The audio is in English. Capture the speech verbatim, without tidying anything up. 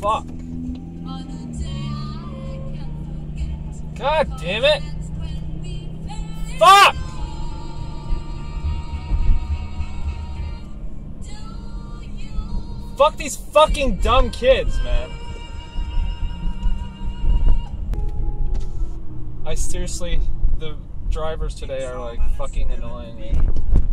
fuck. God damn it. Fuck! Fuck these fucking dumb kids, man. I seriously, the drivers today are like fucking annoying me.